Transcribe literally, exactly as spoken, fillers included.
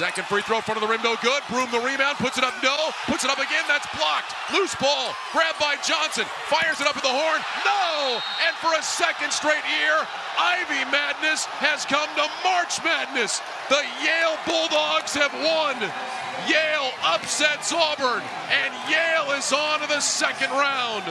Second free throw, front of the rim, no good. Broom the rebound, puts it up, no. Puts it up again, that's blocked. Loose ball, grabbed by Johnson. Fires it up at the horn, no! And for a second straight year, Ivy Madness has come to March Madness. The Yale Bulldogs have won. Yale upsets Auburn, and Yale is on to the second round.